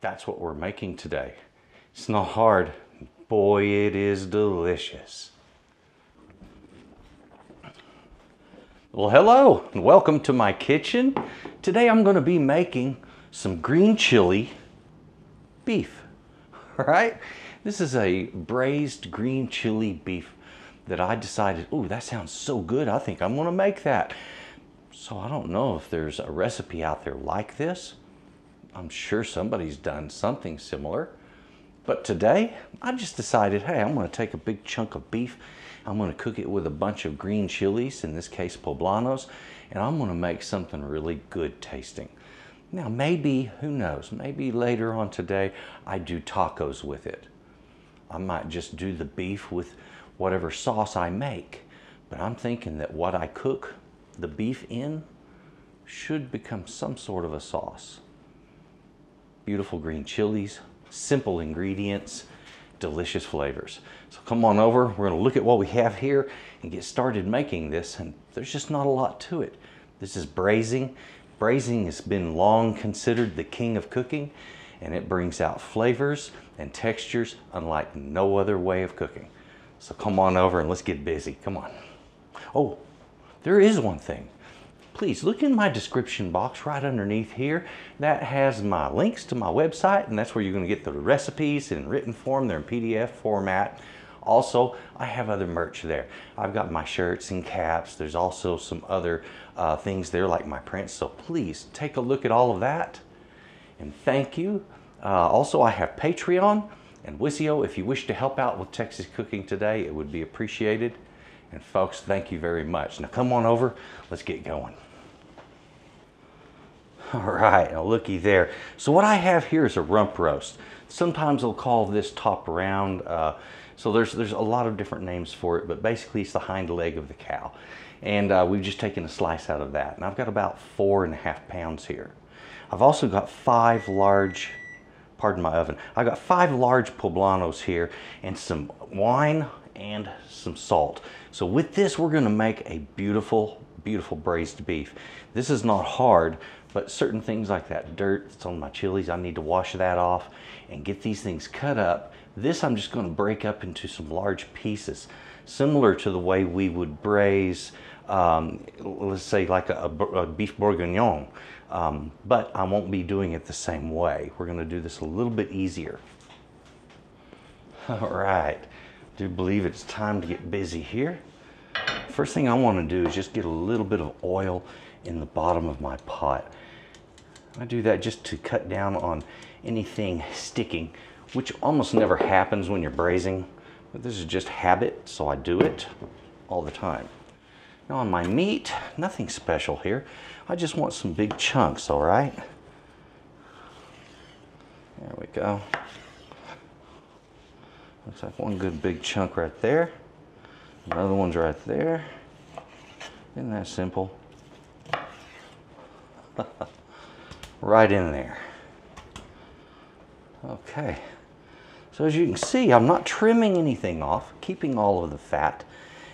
That's what we're making today. It's not hard. Boy, it is delicious. Well, hello and welcome to my kitchen. Today I'm going to be making some green chili beef. All right? This is a braised green chili beef that I decided, ooh, that sounds so good. I think I'm going to make that. So I don't know if there's a recipe out there like this. I'm sure somebody's done something similar. But today, I just decided, hey, I'm going to take a big chunk of beef. I'm going to cook it with a bunch of green chilies, in this case poblanos, and I'm going to make something really good tasting. Now, maybe, who knows, maybe later on today, I do tacos with it. I might just do the beef with whatever sauce I make. But I'm thinking that what I cook the beef in should become some sort of a sauce. Beautiful green chilies, simple ingredients, delicious flavors. So come on over, we're going to look at what we have here and get started making this, and there's just not a lot to it. This is braising. Braising has been long considered the king of cooking, and it brings out flavors and textures unlike no other way of cooking. So come on over and let's get busy. Come on. Oh, there is one thing. Please look in my description box right underneath here. That has my links to my website, and that's where you're going to get the recipes in written form. They're in PDF format. Also, I have other merch there. I've got my shirts and caps. There's also some other things there like my prints. So please take a look at all of that. And thank you. Also, I have Patreon and Wisio. If you wish to help out with Texas Cooking Today, it would be appreciated. And folks, thank you very much. Now come on over, let's get going. All right, now looky there. So what I have here is a rump roast. Sometimes they'll call this top round. So there's a lot of different names for it, but basically it's the hind leg of the cow. And we've just taken a slice out of that. And I've got about 4.5 pounds here. I've also got five large poblanos here and some wine and some salt. So with this, we're gonna make a beautiful, beautiful braised beef. This is not hard, but certain things like that dirt that's on my chilies, I need to wash that off and get these things cut up. This I'm just gonna break up into some large pieces, similar to the way we would braise, let's say like a beef bourguignon, but I won't be doing it the same way. We're gonna do this a little bit easier. All right. I do believe it's time to get busy here. First thing I want to do is just get a little bit of oil in the bottom of my pot. I do that just to cut down on anything sticking, which almost never happens when you're braising, but this is just habit, so I do it all the time. Now on my meat, nothing special here. I just want some big chunks, all right? There we go. Looks like one good big chunk right there. Another one's right there. Isn't that simple? Right in there. Okay. So as you can see, I'm not trimming anything off, keeping all of the fat.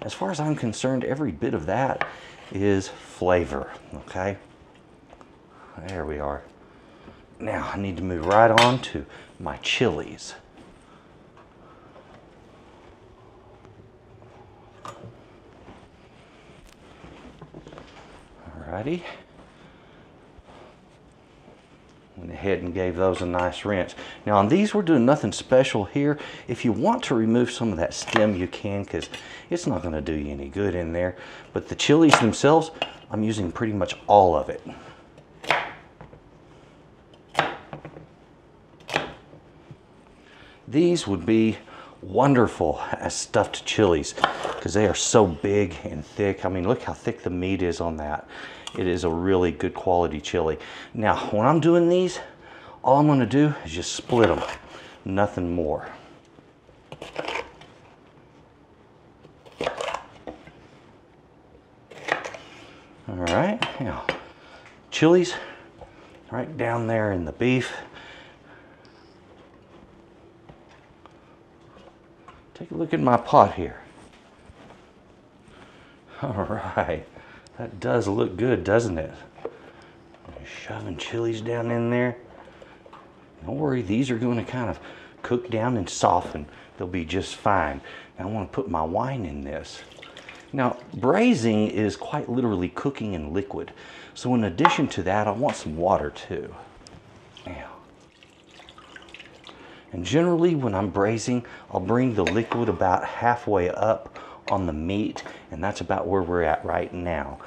As far as I'm concerned, every bit of that is flavor. Okay. There we are. Now I need to move right on to my chilies. Alrighty. Went ahead and gave those a nice rinse. Now on these, we're doing nothing special here. If you want to remove some of that stem, you can, because it's not going to do you any good in there. But the chilies themselves, I'm using pretty much all of it. These would be wonderful as stuffed chilies, because they are so big and thick. I mean, look how thick the meat is on that. It is a really good quality chili. Now, when I'm doing these, all I'm going to do is just split them, nothing more. All right, now, chilies right down there in the beef. Take a look at my pot here. All right, that does look good, doesn't it? Shoving chilies down in there. Don't worry, these are going to kind of cook down and soften. They'll be just fine. Now I want to put my wine in this. Now, braising is quite literally cooking in liquid. So in addition to that, I want some water too. Now, and generally when I'm braising, I'll bring the liquid about halfway up on the meat, and that's about where we're at right now.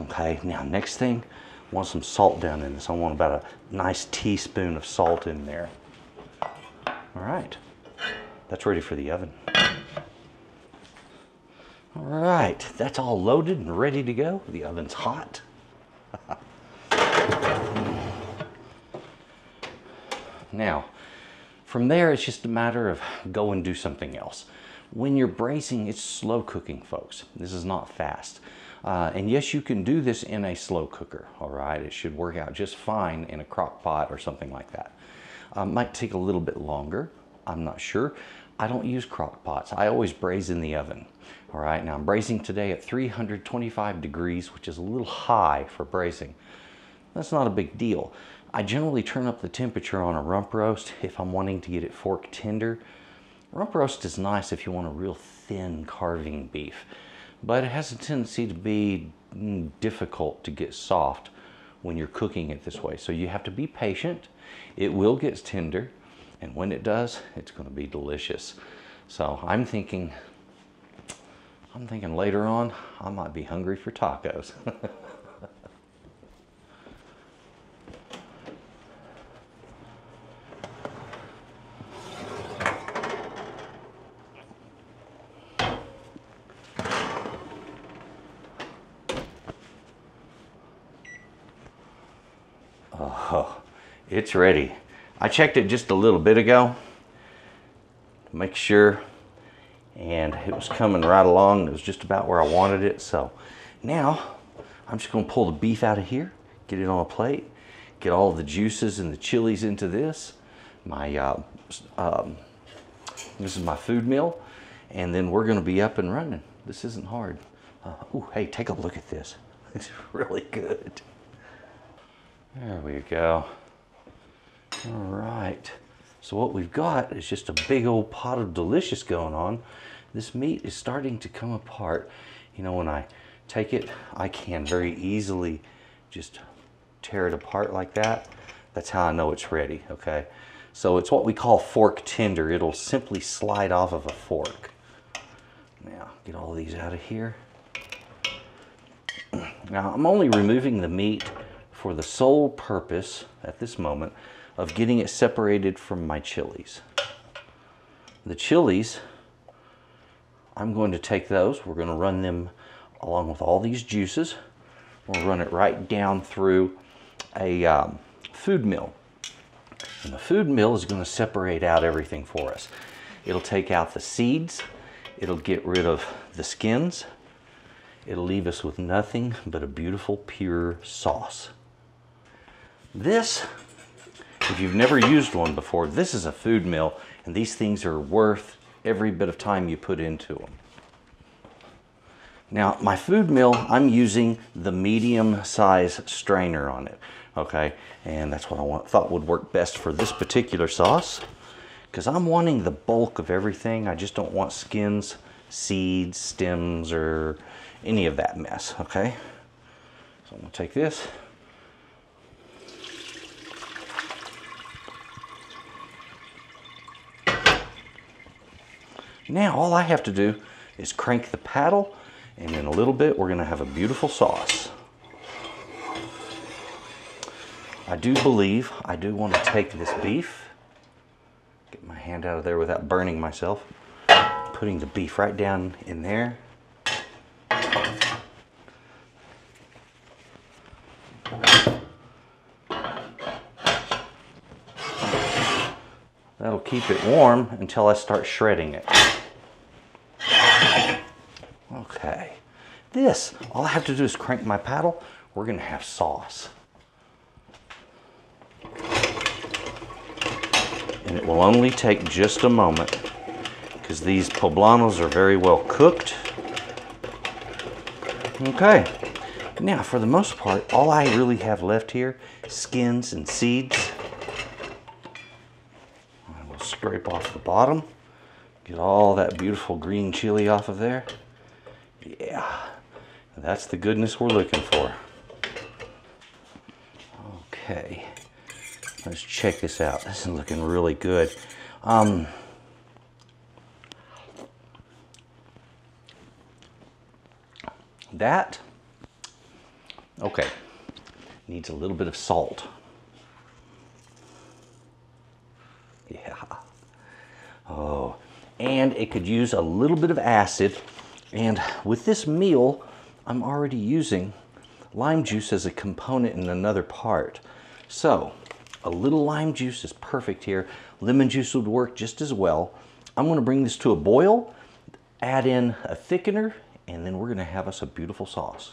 Okay, now next thing, I want some salt down in this. I want about a nice teaspoon of salt in there. All right, that's ready for the oven. All right, that's all loaded and ready to go. The oven's hot. Now, from there, it's just a matter of go and do something else. When you're braising, it's slow cooking, folks. This is not fast. And yes, you can do this in a slow cooker, all right? It should work out just fine in a crock pot or something like that. Might take a little bit longer, I'm not sure. I don't use crock pots. I always braise in the oven. All right, now I'm braising today at 325 degrees, which is a little high for braising. That's not a big deal. I generally turn up the temperature on a rump roast if I'm wanting to get it fork tender. Rump roast is nice if you want a real thin carving beef, but it has a tendency to be difficult to get soft when you're cooking it this way. So you have to be patient. It will get tender. And when it does, it's going to be delicious. So I'm thinking later on, I might be hungry for tacos. Oh, it's ready. I checked it just a little bit ago to make sure, and it was coming right along. It was just about where I wanted it. So now I'm just going to pull the beef out of here, get it on a plate, get all the juices and the chilies into this. This is my food mill, and then we're going to be up and running. This isn't hard. Oh, hey, take a look at this. It's really good. There we go. All right, so what we've got is just a big old pot of delicious going on. This meat is starting to come apart. You know, when I take it, I can very easily just tear it apart like that. That's how I know it's ready, okay? So it's what we call fork tender. It'll simply slide off of a fork. Now, get all these out of here. Now, I'm only removing the meat for the sole purpose at this moment of getting it separated from my chilies. The chilies, I'm going to take those, we're going to run them along with all these juices. We'll run it right down through a food mill. And the food mill is going to separate out everything for us. It'll take out the seeds, it'll get rid of the skins, it'll leave us with nothing but a beautiful pure sauce. This, if you've never used one before, this is a food mill, and these things are worth every bit of time you put into them. Now, my food mill, I'm using the medium size strainer on it, okay? And that's what I thought would work best for this particular sauce, because I'm wanting the bulk of everything. I just don't want skins, seeds, stems, or any of that mess, okay? So I'm gonna take this. Now all I have to do is crank the paddle, and in a little bit we're going to have a beautiful sauce. I do believe I do want to take this beef, get my hand out of there without burning myself, putting the beef right down in there. That'll keep it warm until I start shredding it. Okay, this, all I have to do is crank my paddle. We're gonna have sauce. And it will only take just a moment because these poblanos are very well cooked. Okay, now for the most part, all I really have left here, skins and seeds. scrape off the bottom. Get all that beautiful green chili off of there. Yeah, that's the goodness we're looking for. Okay, let's check this out. This is looking really good. That, okay, needs a little bit of salt. Yeah. Oh, and it could use a little bit of acid. And with this meal, I'm already using lime juice as a component in another part. So a little lime juice is perfect here. Lemon juice would work just as well. I'm going to bring this to a boil, add in a thickener, and then we're going to have us a beautiful sauce.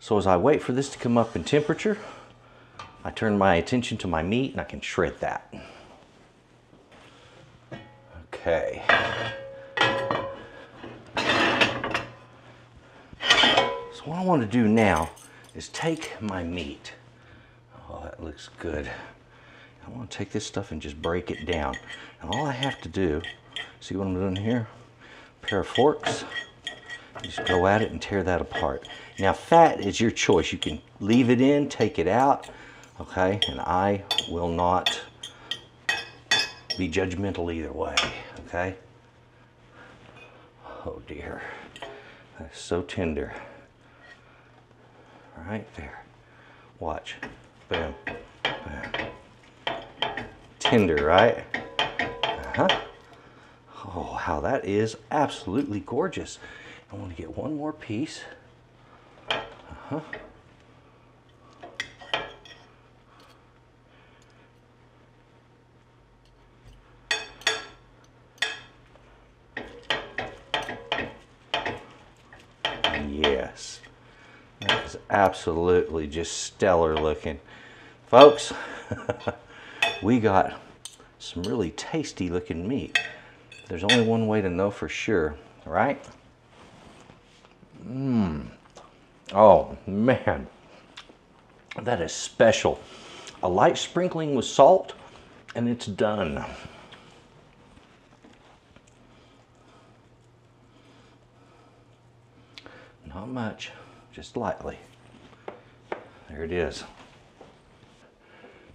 So as I wait for this to come up in temperature, I turn my attention to my meat and I can shred that. Okay. So what I want to do now is take my meat. Oh, that looks good. I want to take this stuff and just break it down. And all I have to do, see what I'm doing here? A pair of forks. Just go at it and tear that apart. Now, fat is your choice. You can leave it in, take it out. Okay, and I will not be judgmental either way, okay? Oh dear, that's so tender. Right there, watch, boom, boom. Tender, right? Uh-huh. Oh, how that is absolutely gorgeous. I want to get one more piece. Uh-huh. Yes, that is absolutely just stellar looking. Folks, we got some really tasty looking meat. There's only one way to know for sure, right? Mmm. Oh, man. That is special. A light sprinkling with salt, and it's done. Not much, just lightly. There it is.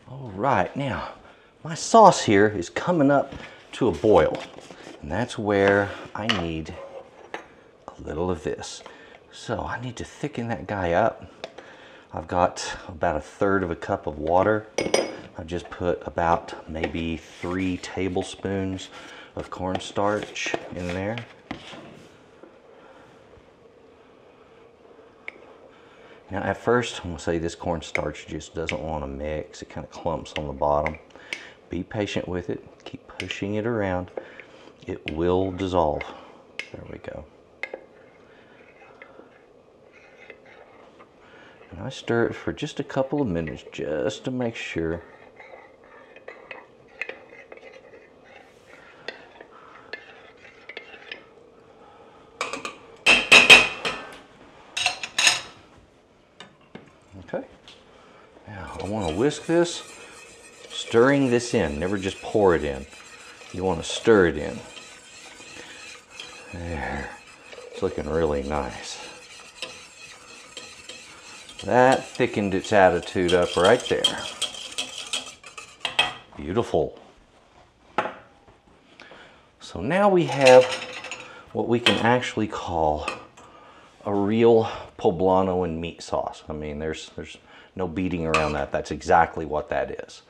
All right, now, my sauce here is coming up to a boil, and that's where I need a little of this. So I need to thicken that guy up. I've got about 1/3 of a cup of water. I just put about maybe 3 tablespoons of cornstarch in there. Now at first, I'm gonna say this cornstarch just doesn't wanna mix. It kind of clumps on the bottom. Be patient with it, keep pushing it around. It will dissolve. There we go. And I stir it for just a couple of minutes just to make sure. Okay, now I want to whisk this, stirring this in, never just pour it in. You want to stir it in. There, it's looking really nice. That thickened its attitude up right there. Beautiful. So now we have what we can actually call a real poblano and meat sauce. I mean, there's no beating around that. That's exactly what that is.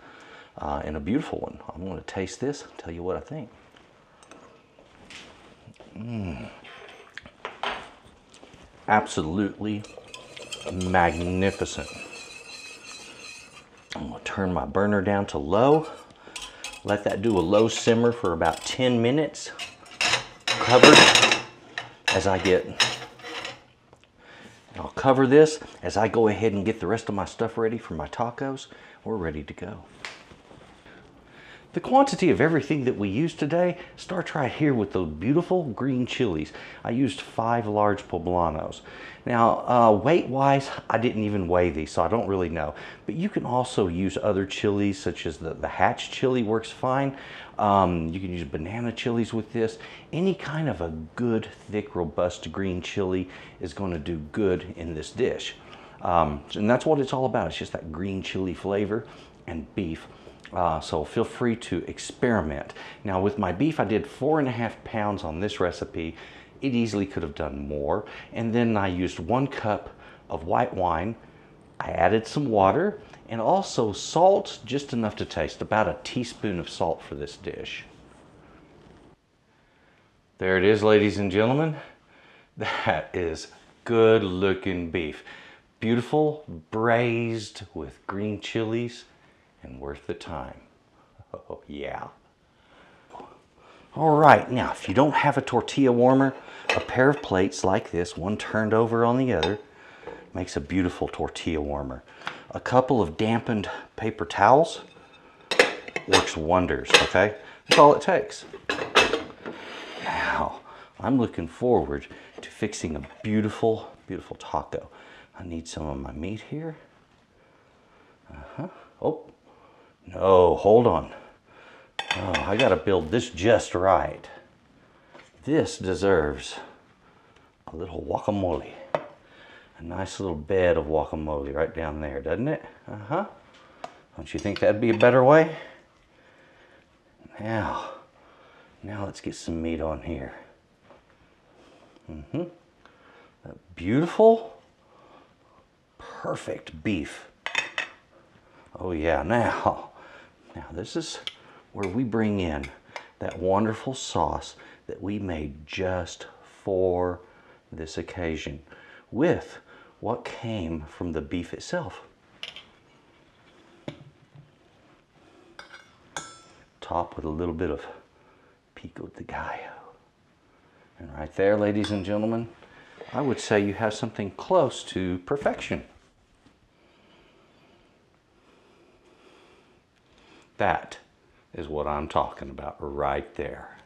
And a beautiful one. I'm gonna taste this, tell you what I think. Mm. Absolutely magnificent. I'm gonna turn my burner down to low. Let that do a low simmer for about 10 minutes. Covered as I get I'll cover this as I go ahead and get the rest of my stuff ready for my tacos. We're ready to go. The quantity of everything that we use today starts right here with those beautiful green chilies. I used 5 large poblanos. Now, weight-wise, I didn't even weigh these, so I don't really know. But you can also use other chilies, such as the hatch chili works fine. You can use banana chilies with this. Any kind of a good, thick, robust green chili is going to do good in this dish. And that's what it's all about. It's just that green chili flavor and beef. So feel free to experiment. Now with my beef, I did 4.5 pounds on this recipe. It easily could have done more. And then I used 1 cup of white wine. I added some water and also salt, just enough to taste, about a teaspoon of salt for this dish. There it is, ladies and gentlemen. That is good looking beef. Beautiful, braised with green chilies. And worth the time. Oh yeah. All right, now if you don't have a tortilla warmer, a pair of plates like this, one turned over on the other, makes a beautiful tortilla warmer. A couple of dampened paper towels works wonders, okay? That's all it takes. Now, I'm looking forward to fixing a beautiful, beautiful taco. I need some of my meat here. Oh. No, hold on. Oh, I gotta build this just right. This deserves a little guacamole. A nice little bed of guacamole right down there, doesn't it? Uh-huh. Don't you think that'd be a better way? Now let's get some meat on here. Mm-hmm. That beautiful, perfect beef. Oh yeah, now this is where we bring in that wonderful sauce that we made just for this occasion with what came from the beef itself. Top with a little bit of pico de gallo. And right there, ladies and gentlemen, I would say you have something close to perfection. That is what I'm talking about right there.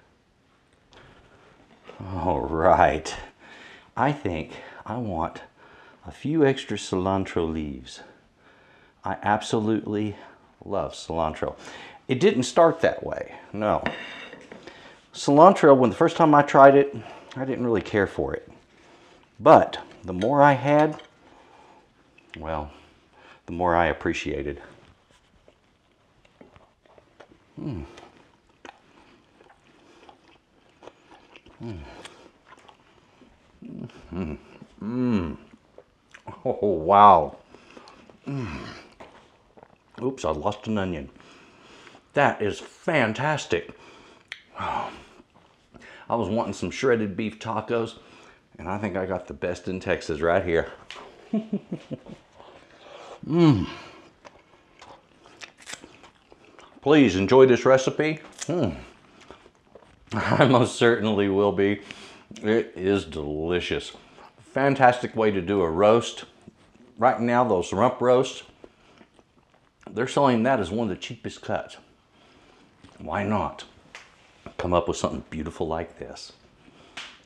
All right. I think I want a few extra cilantro leaves. I absolutely love cilantro. It didn't start that way, no. Cilantro, when the first time I tried it, I didn't really care for it. But the more I had, well, the more I appreciated. Oh, wow. Oops, I lost an onion. That is fantastic. Oh, I was wanting some shredded beef tacos, and I think I got the best in Texas right here. Please enjoy this recipe. I most certainly will be. It is delicious. Fantastic way to do a roast. Right now, those rump roasts, they're selling that as one of the cheapest cuts. Why not come up with something beautiful like this?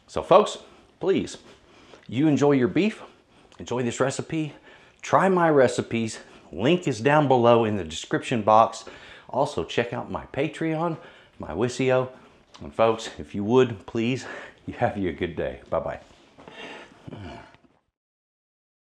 So folks, please, you enjoy your beef, enjoy this recipe, try my recipes. Link is down below in the description box. Also, check out my Patreon, my Wisio. And folks, if you would, please, you have a good day. Bye-bye.